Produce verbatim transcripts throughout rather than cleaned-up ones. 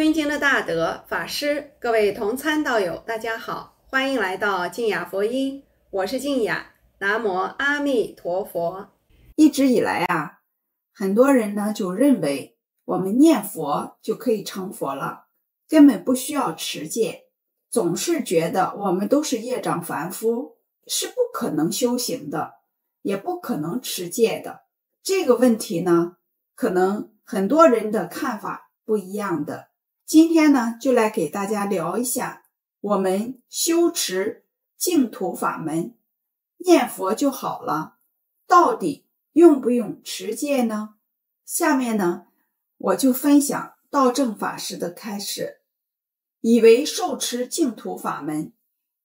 尊敬的大德法师，各位同参道友，大家好，欢迎来到静雅佛音，我是静雅，南无阿弥陀佛。一直以来啊，很多人呢就认为我们念佛就可以成佛了，根本不需要持戒，总是觉得我们都是业障凡夫，是不可能修行的，也不可能持戒的。这个问题呢，可能很多人的看法不一样的。今天呢，就来给大家聊一下我们修持净土法门，念佛就好了，到底用不用持戒呢？下面呢，我就分享道正法师的开始。以为受持净土法门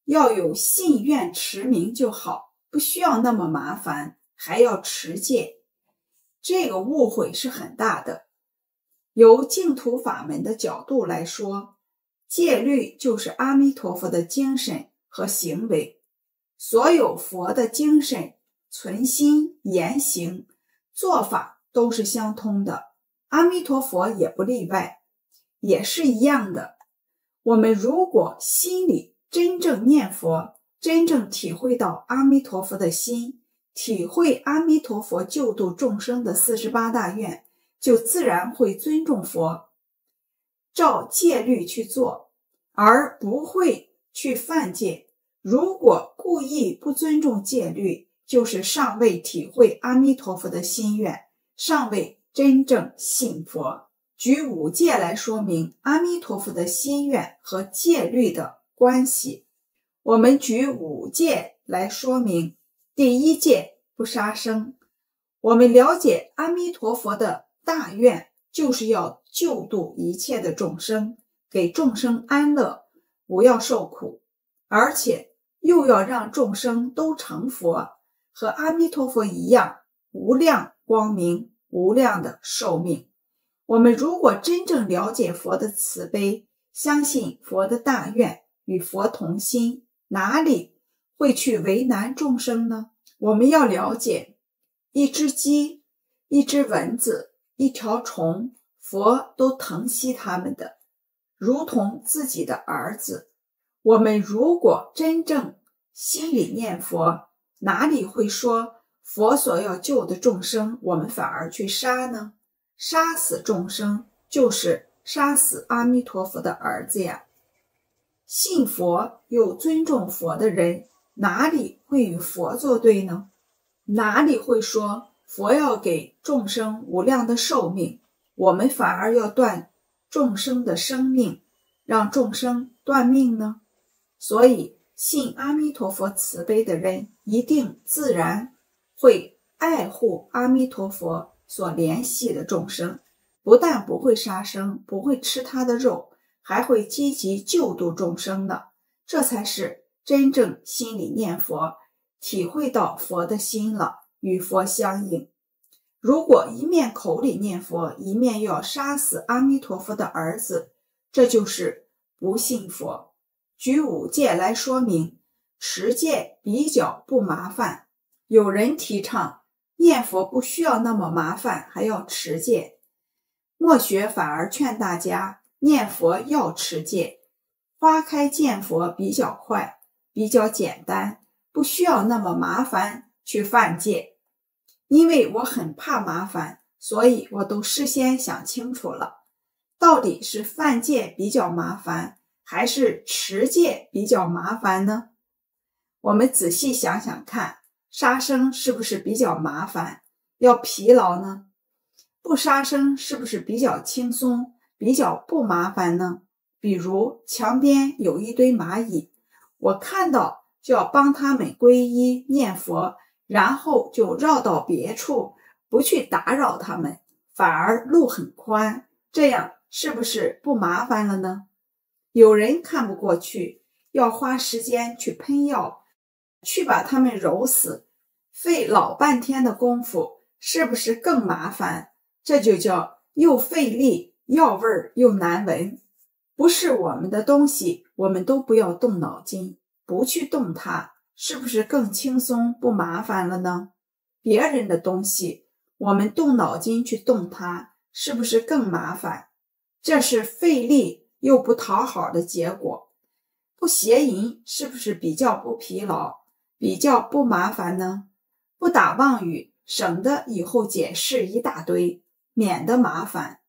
要有信愿持名就好，不需要那么麻烦，还要持戒，这个误会是很大的。由净土法门的角度来说，戒律就是阿弥陀佛的精神和行为，所有佛的精神、存心、言行、做法都是相通的，阿弥陀佛也不例外，也是一样的。我们如果心里真正念佛，真正体会到阿弥陀佛的心，体会阿弥陀佛救度众生的四十八大愿，就自然会尊重佛，照戒律去做，而不会去犯戒。如果故意不尊重戒律，就是尚未体会阿弥陀佛的心愿，尚未真正信佛。举五戒来说明阿弥陀佛的心愿和戒律的关系。我们举五戒来说明，第一戒不杀生。我们了解阿弥陀佛的大愿就是要救度一切的众生，给众生安乐，不要受苦，而且又要让众生都成佛，和阿弥陀佛一样，无量光明，无量的寿命。我们如果真正了解佛的慈悲，相信佛的大愿，与佛同心，哪里会去为难众生呢？我们要了解，一只鸡，一只蚊子，一条虫，佛都疼惜他们的，如同自己的儿子。我们如果真正心里念佛，哪里会说佛所要救的众生我们反而去杀呢？杀死众生就是杀死阿弥陀佛的儿子呀。信佛又尊重佛的人，哪里会与佛作对呢？哪里会说佛要给众生无量的寿命，我们反而要断众生的生命，让众生断命呢？所以信阿弥陀佛慈悲的人，一定自然会爱护阿弥陀佛所怜惜的众生，不但不会杀生，不会吃他的肉，还会积极救度众生的。这才是真正心里念佛，体会到佛的心了，与佛相应。如果一面口里念佛，一面又要杀死阿弥陀佛的儿子，这就是不信佛。举五戒来说明，持戒比较不麻烦。有人提倡念佛不需要那么麻烦，还要持戒。墨学反而劝大家念佛要持戒。花开见佛比较快，比较简单，不需要那么麻烦去犯戒。因为我很怕麻烦，所以我都事先想清楚了，到底是犯戒比较麻烦，还是持戒比较麻烦呢？我们仔细想想看，杀生是不是比较麻烦，要疲劳呢？不杀生是不是比较轻松，比较不麻烦呢？比如墙边有一堆蚂蚁，我看到就要帮他们皈依念佛，然后就绕到别处，不去打扰他们，反而路很宽，这样是不是不麻烦了呢？有人看不过去，要花时间去喷药，去把他们揉死，费老半天的功夫，是不是更麻烦？这就叫又费力，药味儿又难闻。不是我们的东西，我们都不要动脑筋，不去动它，是不是更轻松不麻烦了呢？别人的东西，我们动脑筋去动它，是不是更麻烦？这是费力又不讨好的结果。不邪淫是不是比较不疲劳，比较不麻烦呢？不打妄语，省得以后解释一大堆，免得麻烦。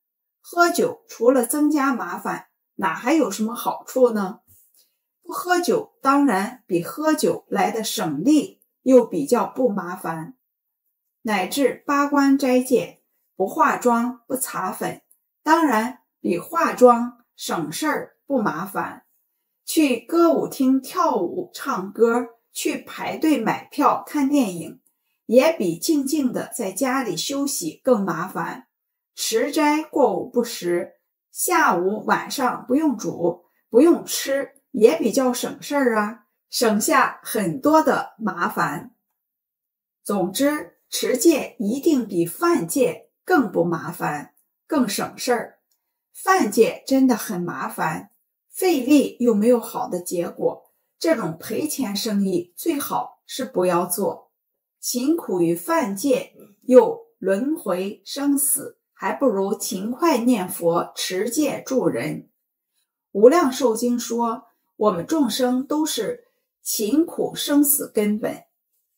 喝酒除了增加麻烦，哪还有什么好处呢？不喝酒当然比喝酒来的省力，又比较不麻烦。乃至八关斋戒，不化妆不擦粉，当然比化妆省事儿不麻烦。去歌舞厅跳舞唱歌，去排队买票看电影，也比静静的在家里休息更麻烦。持斋过午不食，下午晚上不用煮不用吃，也比较省事儿啊，省下很多的麻烦。总之，持戒一定比犯戒更不麻烦，更省事儿。犯戒真的很麻烦，费力又没有好的结果，这种赔钱生意最好是不要做。勤苦于犯戒，又轮回生死，还不如勤快念佛持戒助人。无量寿经说，我们众生都是勤苦生死根本。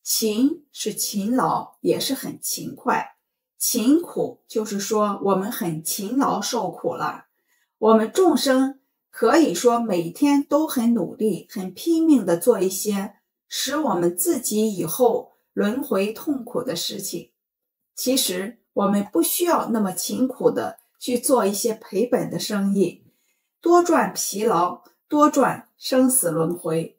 勤是勤劳，也是很勤快。勤苦就是说我们很勤劳受苦了。我们众生可以说每天都很努力，很拼命的做一些使我们自己以后轮回痛苦的事情。其实我们不需要那么勤苦的去做一些赔本的生意，多赚疲劳，多赚生死轮回。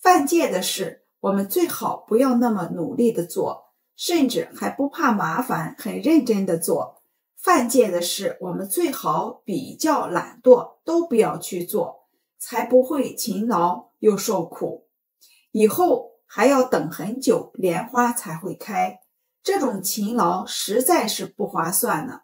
犯戒的事，我们最好不要那么努力的做，甚至还不怕麻烦，很认真的做。犯戒的事，我们最好比较懒惰，都不要去做，才不会勤劳又受苦。以后还要等很久，莲花才会开。这种勤劳实在是不划算呢。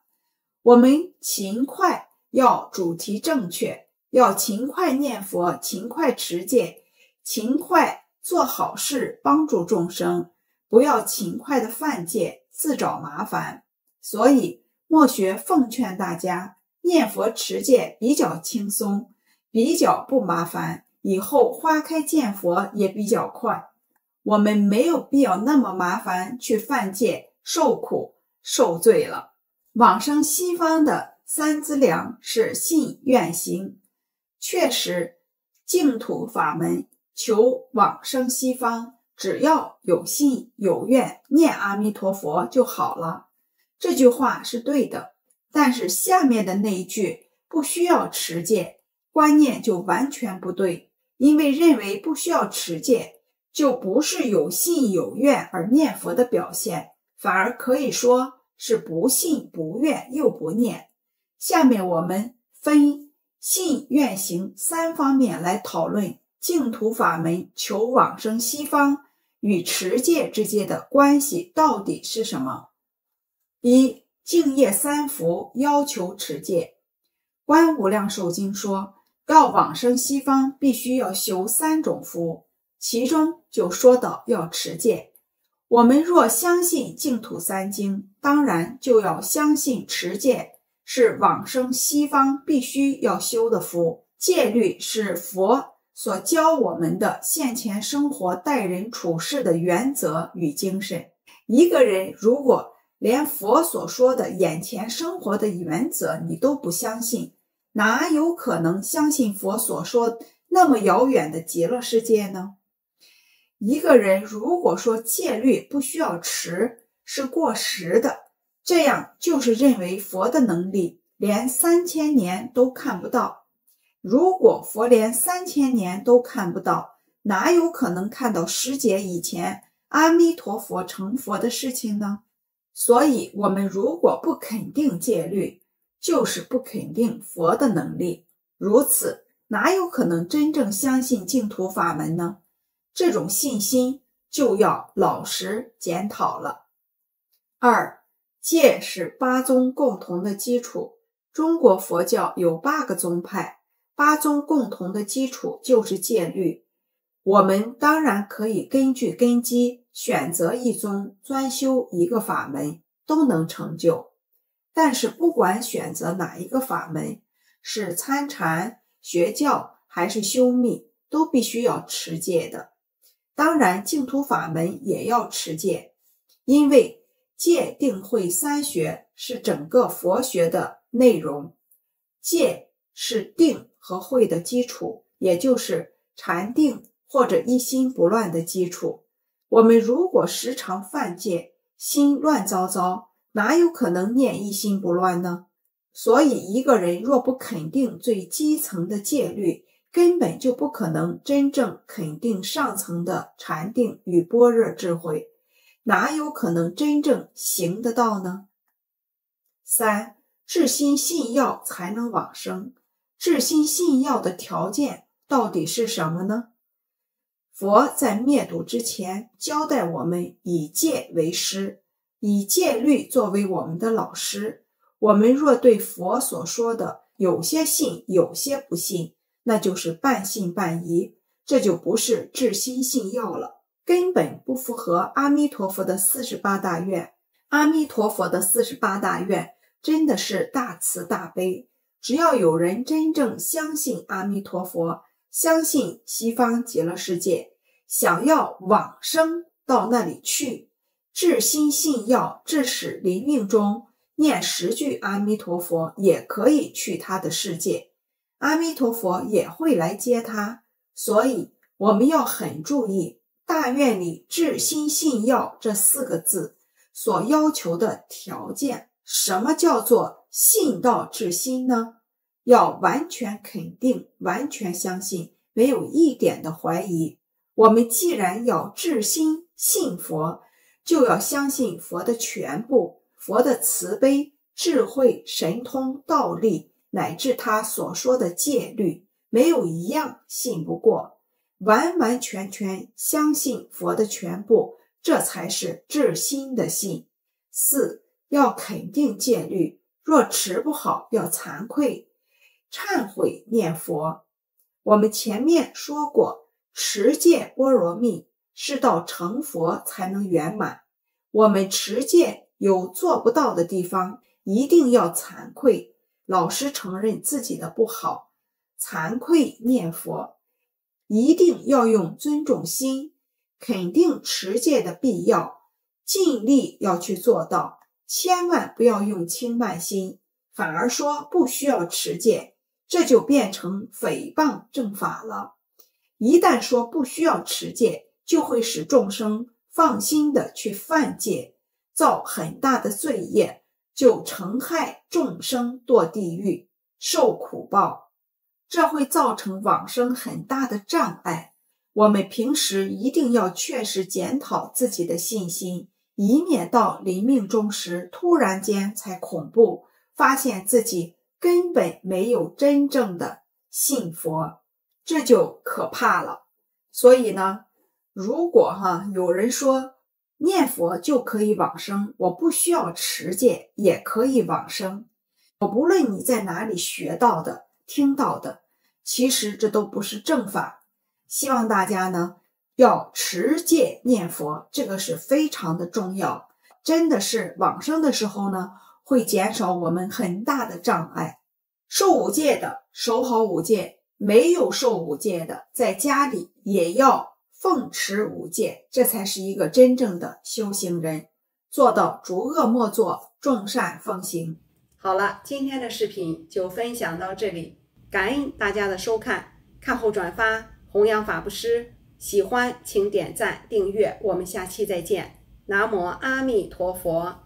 我们勤快要主题正确，要勤快念佛，勤快持戒，勤快做好事，帮助众生，不要勤快的犯戒，自找麻烦。所以默学奉劝大家，念佛持戒比较轻松，比较不麻烦，以后花开见佛也比较快。我们没有必要那么麻烦去犯戒，受苦受罪了。往生西方的三资粮是信愿行，确实，净土法门求往生西方，只要有信有愿，念阿弥陀佛就好了。这句话是对的，但是下面的那一句不需要持戒，观念就完全不对，因为认为不需要持戒，就不是有信有愿而念佛的表现，反而可以说是不信不愿又不念。下面我们分信愿行三方面来讨论净土法门求往生西方与持戒之间的关系到底是什么。一、净业三福要求持戒。观无量寿经说，要往生西方必须要修三种福，其中就说到要持戒。我们若相信净土三经，当然就要相信持戒是往生西方必须要修的福。戒律是佛所教我们的现前生活待人处事的原则与精神。一个人如果连佛所说的眼前生活的原则你都不相信，哪有可能相信佛所说那么遥远的极乐世界呢？一个人如果说戒律不需要持，是过时的，这样就是认为佛的能力连三千年都看不到。如果佛连三千年都看不到，哪有可能看到十劫以前阿弥陀佛成佛的事情呢？所以我们如果不肯定戒律，就是不肯定佛的能力，如此哪有可能真正相信净土法门呢？这种信心就要老实检讨了。二、戒是八宗共同的基础。中国佛教有八个宗派，八宗共同的基础就是戒律。我们当然可以根据根基选择一宗，专修一个法门，都能成就。但是不管选择哪一个法门，是参禅、学教还是修密，都必须要持戒的。当然，净土法门也要持戒，因为戒、定、慧三学是整个佛学的内容。戒是定和慧的基础，也就是禅定或者一心不乱的基础。我们如果时常犯戒，心乱糟糟，哪有可能念一心不乱呢？所以一个人若不肯定最基层的戒律，根本就不可能真正肯定上层的禅定与般若智慧，哪有可能真正行得到呢？三，至心信要才能往生。至心信要的条件到底是什么呢？佛在灭度之前交代我们以戒为师，以戒律作为我们的老师。我们若对佛所说的有些信，有些不信，那就是半信半疑，这就不是至心信要了，根本不符合阿弥陀佛的四十八大愿。阿弥陀佛的四十八大愿真的是大慈大悲，只要有人真正相信阿弥陀佛，相信西方极乐世界，想要往生到那里去，至心信要，致使临命终念十句阿弥陀佛，也可以去他的世界，阿弥陀佛也会来接他。所以我们要很注意大愿里至心信要这四个字所要求的条件。什么叫做信到至心呢？要完全肯定，完全相信，没有一点的怀疑。我们既然要至心信佛，就要相信佛的全部，佛的慈悲、智慧、神通、道力，乃至他所说的戒律，没有一样信不过。完完全全相信佛的全部，这才是至心的信。四，要肯定戒律，若持不好，要惭愧。忏悔念佛，我们前面说过，持戒般若蜜是到成佛才能圆满。我们持戒有做不到的地方，一定要惭愧，老实承认自己的不好，惭愧念佛，一定要用尊重心，肯定持戒的必要，尽力要去做到，千万不要用轻慢心，反而说不需要持戒。这就变成诽谤正法了。一旦说不需要持戒，就会使众生放心的去犯戒，造很大的罪业，就成害众生堕地狱受苦报，这会造成往生很大的障碍。我们平时一定要确实检讨自己的信心，以免到临命终时突然间才恐怖，发现自己根本没有真正的信佛，这就可怕了。所以呢，如果哈有人说念佛就可以往生，我不需要持戒也可以往生，我不论你在哪里学到的、听到的，其实这都不是正法。希望大家呢要持戒念佛，这个是非常的重要，真的是往生的时候呢会减少我们很大的障碍。受五戒的守好五戒，没有受五戒的在家里也要奉持五戒，这才是一个真正的修行人，做到诸恶莫作，众善奉行。好了，今天的视频就分享到这里，感恩大家的收看，看后转发，弘扬法布施。喜欢请点赞订阅，我们下期再见。南无阿弥陀佛。